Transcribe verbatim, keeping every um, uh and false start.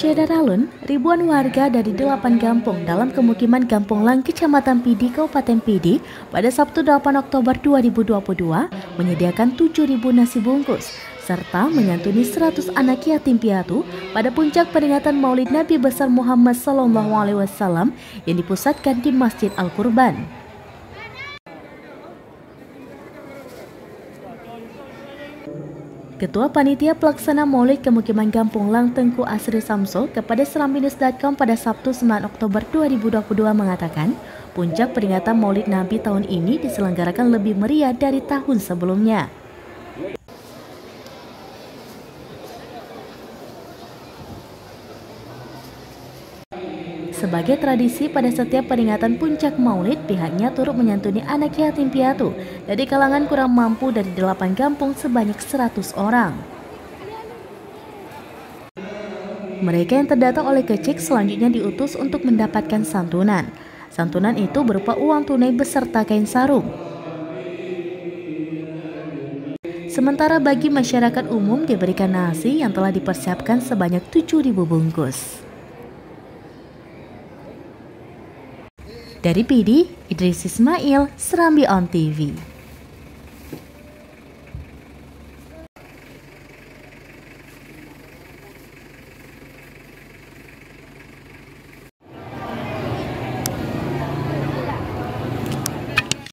Syedara Lon, ribuan warga dari delapan kampung dalam Kemukiman Gampong Lhang, Kecamatan Pidie, Kabupaten Pidie, pada Sabtu delapan Oktober dua ribu dua puluh dua menyediakan tujuh ribu nasi bungkus, serta menyantuni seratus anak yatim piatu pada puncak peringatan Maulid Nabi Besar Muhammad shallallahu alaihi wasallam yang dipusatkan di Masjid Al-Qurban. Ketua Panitia Pelaksana Maulid Kemukiman Gampong Lhang Tgk Asril Samsul kepada Serambinews titik com pada Sabtu sembilan Oktober dua ribu dua puluh dua mengatakan, puncak peringatan Maulid Nabi tahun ini diselenggarakan lebih meriah dari tahun sebelumnya. Sebagai tradisi pada setiap peringatan puncak Maulid, pihaknya turut menyantuni anak yatim piatu dari kalangan kurang mampu dari delapan kampung sebanyak seratus orang. Mereka yang terdata oleh kecik selanjutnya diutus untuk mendapatkan santunan. Santunan itu berupa uang tunai beserta kain sarung. Sementara bagi masyarakat umum diberikan nasi yang telah dipersiapkan sebanyak tujuh ribu bungkus. Dari Pidie, Idris Ismail, Serambi on T V.